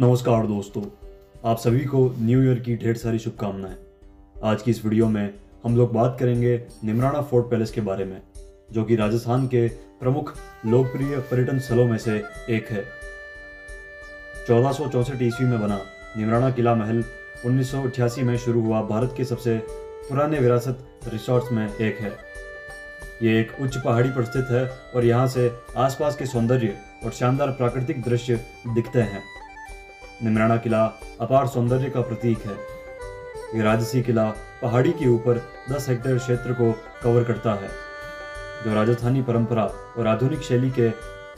नमस्कार दोस्तों, आप सभी को न्यू ईयर की ढेर सारी शुभकामनाएं। आज की इस वीडियो में हम लोग बात करेंगे नीमराणा फोर्ट पैलेस के बारे में, जो कि राजस्थान के प्रमुख लोकप्रिय पर्यटन स्थलों में से एक है। 1464 ईस्वी में बना नीमराणा किला महल 1988 में शुरू हुआ भारत के सबसे पुराने विरासत रिसोर्ट्स में एक है। ये एक उच्च पहाड़ी पर स्थित है और यहाँ से आसपास के सौंदर्य और शानदार प्राकृतिक दृश्य दिखते हैं। नीमराणा किला अपार सौंदर्य का प्रतीक है। ये राजसी किला पहाड़ी के ऊपर 10 हेक्टेयर क्षेत्र को कवर करता है, जो राजस्थानी परंपरा और आधुनिक शैली के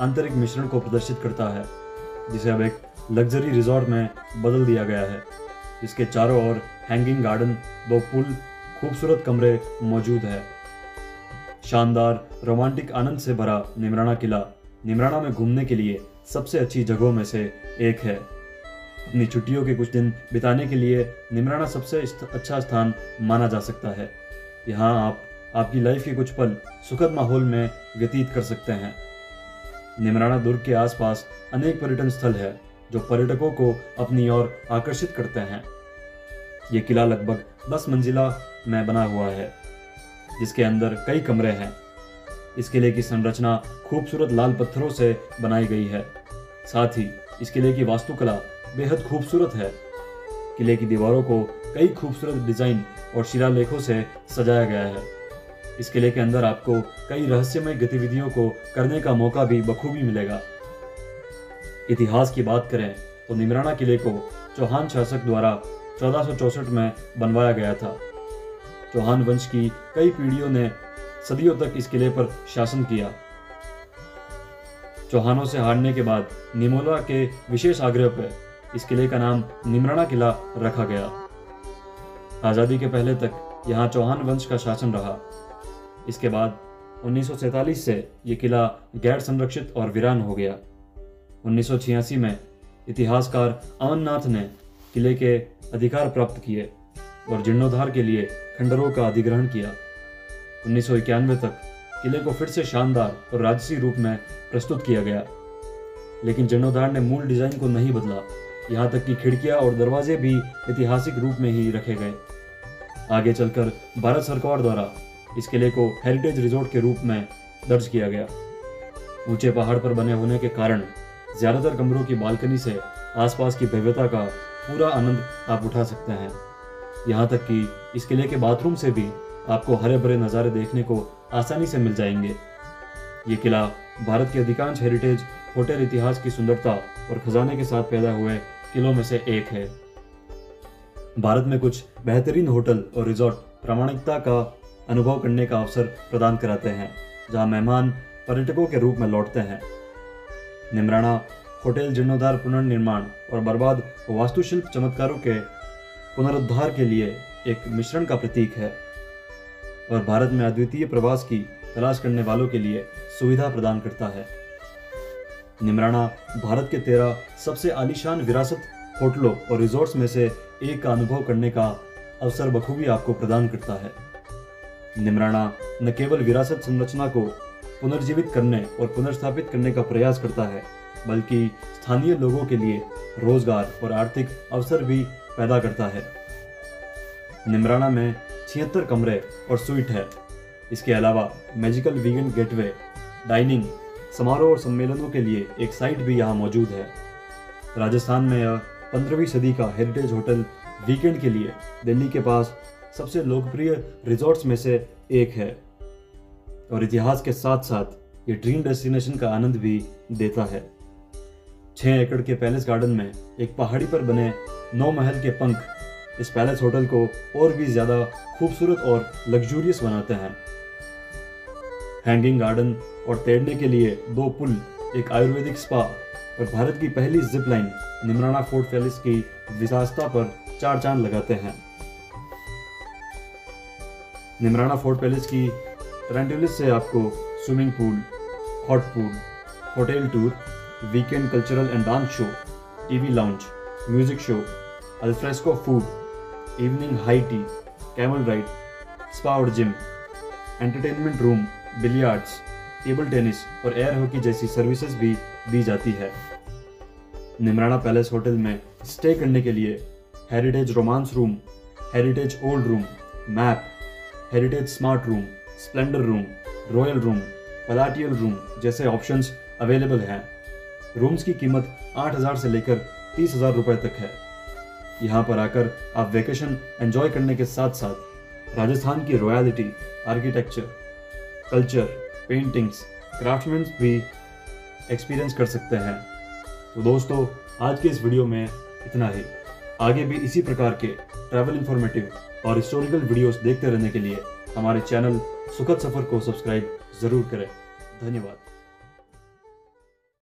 आंतरिक मिश्रण को प्रदर्शित करता है, जिसे अब एक लग्जरी रिजॉर्ट में बदल दिया गया है। इसके चारों ओर हैंगिंग गार्डन, 2 पुल, खूबसूरत कमरे मौजूद है। शानदार रोमांटिक आनंद से भरा नीमराणा किला नीमराणा में घूमने के लिए सबसे अच्छी जगहों में से एक है। अपनी छुट्टियों के कुछ दिन बिताने के लिए नीमराणा सबसे अच्छा स्थान माना जा सकता है। यहाँ आप आपकी लाइफ के कुछ पल सुखद माहौल में व्यतीत कर सकते हैं। नीमराणा दुर्ग के आसपास अनेक पर्यटन स्थल है, जो पर्यटकों को अपनी ओर आकर्षित करते हैं। ये किला लगभग 10 मंजिला में बना हुआ है, जिसके अंदर कई कमरे हैं। इस किले की संरचना खूबसूरत लाल पत्थरों से बनाई गई है। साथ ही इस किले की वास्तुकला बेहद खूबसूरत है। किले की दीवारों को कई खूबसूरत डिजाइन और शिलालेखों से सजाया गया है। इस किले के अंदर आपको कई रहस्यमय गतिविधियों को करने का मौका भी बखूबी मिलेगा। इतिहास की बात करें तो नीमराणा किले को चौहान शासक द्वारा 1464 में बनवाया गया था। चौहान वंश की कई पीढ़ियों ने सदियों तक इस किले पर शासन किया। चौहानों से हारने के बाद निमोला के विशेष आग्रह पर इस किले का नाम नीमराणा किला रखा गया। आज़ादी के पहले तक यहाँ चौहान वंश का शासन रहा। इसके बाद 1947 से ये किला गैर संरक्षित और वीरान हो गया। 1986 में इतिहासकार अमन नाथ ने किले के अधिकार प्राप्त किए और जीर्णोद्धार के लिए खंडरों का अधिग्रहण किया। 1991 तक किले को फिर से शानदार और राजसी रूप में प्रस्तुत किया गया, लेकिन जीर्णोद्धार ने मूल डिजाइन को नहीं बदला। यहाँ तक कि खिड़कियाँ और दरवाजे भी ऐतिहासिक रूप में ही रखे गए। आगे चलकर भारत सरकार द्वारा इस किले को हेरिटेज रिजॉर्ट के रूप में दर्ज किया गया। ऊंचे पहाड़ पर बने होने के कारण ज्यादातर कमरों की बालकनी से आसपास की भव्यता का पूरा आनंद आप उठा सकते हैं। यहाँ तक कि इस किले के बाथरूम से भी आपको हरे भरे नज़ारे देखने को आसानी से मिल जाएंगे। ये किला भारत के अधिकांश हेरिटेज होटल इतिहास की सुंदरता और खजाने के साथ पैदा हुए किलों में से एक है। भारत में कुछ बेहतरीन होटल और रिजॉर्ट प्रामाणिकता का अनुभव करने का अवसर प्रदान कराते हैं, जहां मेहमान पर्यटकों के रूप में लौटते हैं। नीमराणा होटल जीर्णोद्धार, पुनर्निर्माण और बर्बाद वास्तुशिल्प चमत्कारों के पुनरुद्धार के लिए एक मिश्रण का प्रतीक है और भारत में अद्वितीय प्रवास की तलाश करने वालों के लिए सुविधा प्रदान करता है। नीमराणा भारत के 13 सबसे आलीशान विरासत होटलों और रिजॉर्ट्स में से एक का अनुभव करने का अवसर बखूबी आपको प्रदान करता है। नीमराणा न केवल विरासत संरचना को पुनर्जीवित करने और पुनर्स्थापित करने का प्रयास करता है, बल्कि स्थानीय लोगों के लिए रोजगार और आर्थिक अवसर भी पैदा करता है। नीमराणा में 76 कमरे और स्वीट है। इसके अलावा मैजिकल वीकेंड गेटवे, डाइनिंग, समारोह और सम्मेलनों के लिए एक साइट भी यहाँ मौजूद है। राजस्थान में यह 15वीं सदी का हेरिटेज होटल वीकेंड के लिए दिल्ली के पास सबसे लोकप्रिय रिजॉर्ट्स में से एक है और इतिहास के साथ साथ ये ड्रीम डेस्टिनेशन का आनंद भी देता है। 6 एकड़ के पैलेस गार्डन में एक पहाड़ी पर बने 9 महल के पंख इस पैलेस होटल को और भी ज़्यादा खूबसूरत और लग्जूरियस बनाते हैं। हैंगिंग गार्डन और तैरने के लिए 2 पुल, एक आयुर्वेदिक स्पा और भारत की पहली zip line Neemrana fort palace की विशालता पर 4 चांद लगाते हैं। नीमराणा फोर्ट पैलेस की रेंटलिस्ट से आपको swimming pool, hotel tour, weekend cultural and dance show, TV lounge, music show, alfresco food, evening high tea, camel ride, spa और gym, entertainment room, billiards, table tennis और एयर हॉकी जैसी services भी दी जाती है। निमराना पैलेस होटल में stay करने के लिए heritage romance room, heritage old room, map, heritage smart room, splendour room, royal room, palatial room जैसे ऑप्शंस अवेलेबल हैं। रूम्स की कीमत 8,000 से लेकर 30,000 रुपये तक है। यहाँ पर आकर आप वेकेशन एंजॉय करने के साथ साथ राजस्थान की royalty, architecture, culture, paintings, craftsman भी एक्सपीरियंस कर सकते हैं। तो दोस्तों, आज के इस वीडियो में इतना ही। आगे भी इसी प्रकार के ट्रैवल इंफॉर्मेटिव और हिस्टोरिकल वीडियोस देखते रहने के लिए हमारे चैनल सुखद सफ़र को सब्सक्राइब ज़रूर करें। धन्यवाद।